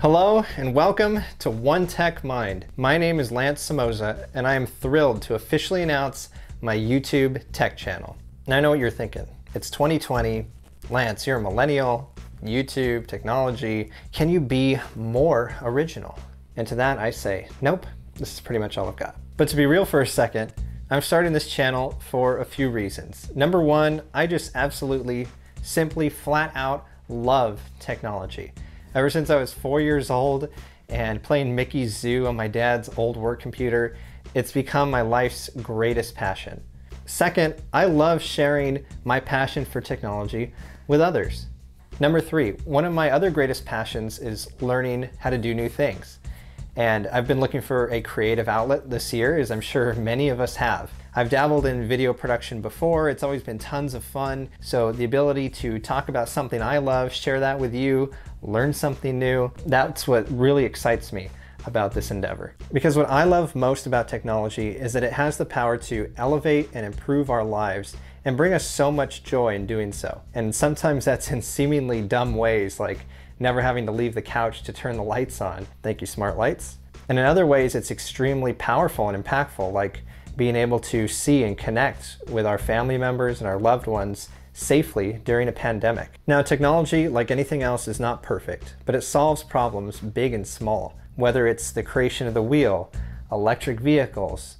Hello and welcome to One Tech Mind. My name is Lance Somoza and I am thrilled to officially announce my YouTube tech channel. Now I know what you're thinking. It's 2020. Lance, you're a millennial, YouTube, technology. Can you be more original? And to that I say, nope, this is pretty much all I've got. But to be real for a second, I'm starting this channel for a few reasons. Number one, I just absolutely, simply, flat out love technology. Ever since I was 4 years old and playing Mickey Zoo on my dad's old work computer, it's become my life's greatest passion. Second, I love sharing my passion for technology with others. Number three, one of my other greatest passions is learning how to do new things. And I've been looking for a creative outlet this year, as I'm sure many of us have. I've dabbled in video production before. It's always been tons of fun. So the ability to talk about something I love, share that with you, learn something new, that's what really excites me about this endeavor. Because what I love most about technology is that it has the power to elevate and improve our lives and bring us so much joy in doing so. And sometimes that's in seemingly dumb ways, like never having to leave the couch to turn the lights on. Thank you, smart lights. And in other ways, it's extremely powerful and impactful, like being able to see and connect with our family members and our loved ones safely during a pandemic. Now, technology, like anything else, is not perfect, but it solves problems big and small, whether it's the creation of the wheel, electric vehicles,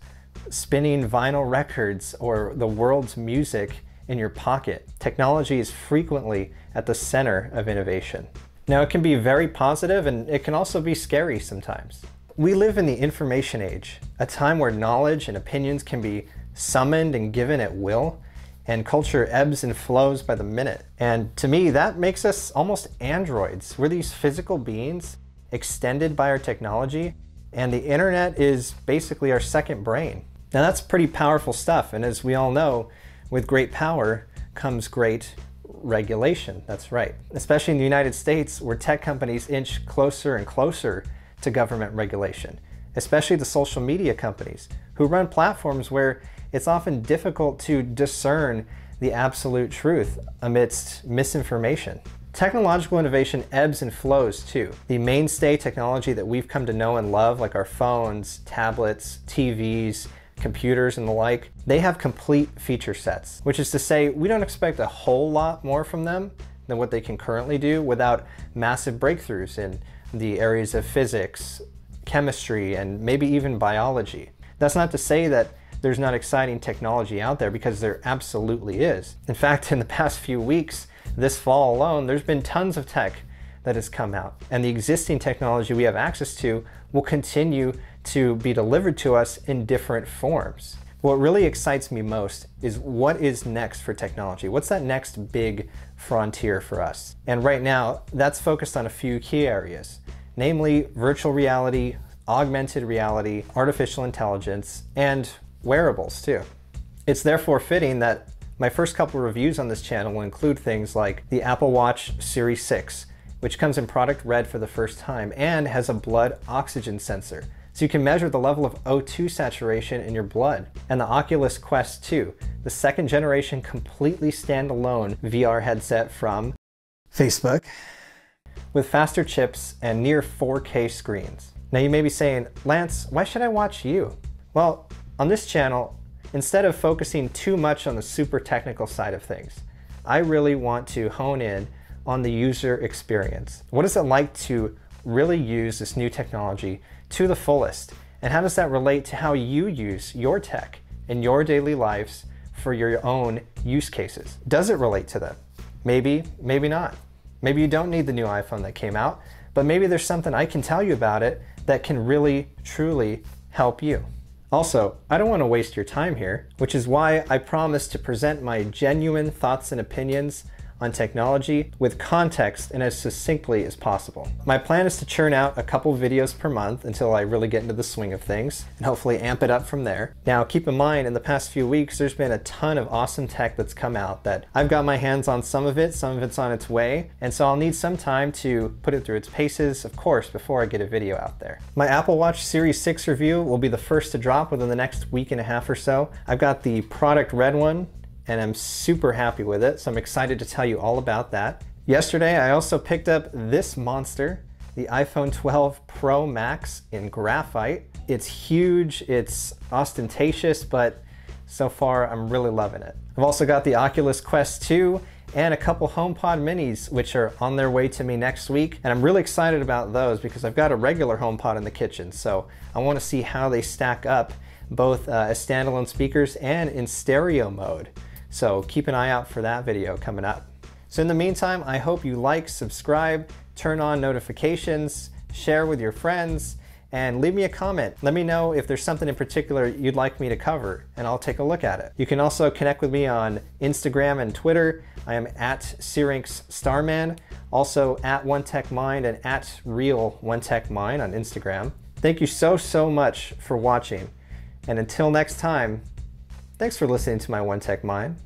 spinning vinyl records, or the world's music in your pocket. Technology is frequently at the center of innovation. Now, it can be very positive and it can also be scary sometimes. We live in the information age, a time where knowledge and opinions can be summoned and given at will, and culture ebbs and flows by the minute. And to me, that makes us almost androids. We're these physical beings extended by our technology, and the internet is basically our second brain. Now, that's pretty powerful stuff, and as we all know, with great power comes great regulation. That's right. Especially in the United States, where tech companies inch closer and closer to government regulation, especially the social media companies who run platforms where it's often difficult to discern the absolute truth amidst misinformation. Technological innovation ebbs and flows too. The mainstay technology that we've come to know and love, like our phones, tablets, TVs, computers and the like, they have complete feature sets, which is to say we don't expect a whole lot more from them than what they can currently do without massive breakthroughs in the areas of physics, chemistry, and maybe even biology. That's not to say that there's not exciting technology out there, because there absolutely is. In fact, in the past few weeks, this fall alone, there's been tons of tech that has come out, and the existing technology we have access to will continue to be delivered to us in different forms. What really excites me most is what is next for technology. What's that next big frontier for us? And right now, that's focused on a few key areas, namely virtual reality, augmented reality, artificial intelligence, and wearables too. It's therefore fitting that my first couple reviews on this channel will include things like the Apple Watch Series 6, which comes in product red for the first time and has a blood oxygen sensor, so you can measure the level of O2 saturation in your blood, and the Oculus Quest 2, the second generation completely standalone VR headset from Facebook, with faster chips and near 4K screens. Now you may be saying, Lance, why should I watch you? Well, on this channel, instead of focusing too much on the super technical side of things, I really want to hone in on the user experience. What is it like to really use this new technology to the fullest? And how does that relate to how you use your tech in your daily lives for your own use cases? Does it relate to them? Maybe, maybe not. Maybe you don't need the new iPhone that came out, but maybe there's something I can tell you about it that can really, truly help you. Also, I don't want to waste your time here, which is why I promised to present my genuine thoughts and opinions on technology with context and as succinctly as possible. My plan is to churn out a couple videos per month until I really get into the swing of things, and hopefully amp it up from there. Now, keep in mind, in the past few weeks, there's been a ton of awesome tech that's come out that I've got my hands on some of it's on its way, and so I'll need some time to put it through its paces, of course, before I get a video out there. My Apple Watch Series 6 review will be the first to drop within the next week and a half or so. I've got the product red one, and I'm super happy with it, so I'm excited to tell you all about that. Yesterday, I also picked up this monster, the iPhone 12 Pro Max in graphite. It's huge, it's ostentatious, but so far I'm really loving it. I've also got the Oculus Quest 2 and a couple HomePod minis, which are on their way to me next week. And I'm really excited about those because I've got a regular HomePod in the kitchen. So I want to see how they stack up both as standalone speakers and in stereo mode. So keep an eye out for that video coming up. So in the meantime, I hope you like, subscribe, turn on notifications, share with your friends, and leave me a comment. Let me know if there's something in particular you'd like me to cover, and I'll take a look at it. You can also connect with me on Instagram and Twitter. I am at SyrinxStarman, also at One Tech Mind and at Real One Tech Mind on Instagram. Thank you so much for watching. And until next time, thanks for listening to my One Tech Mind.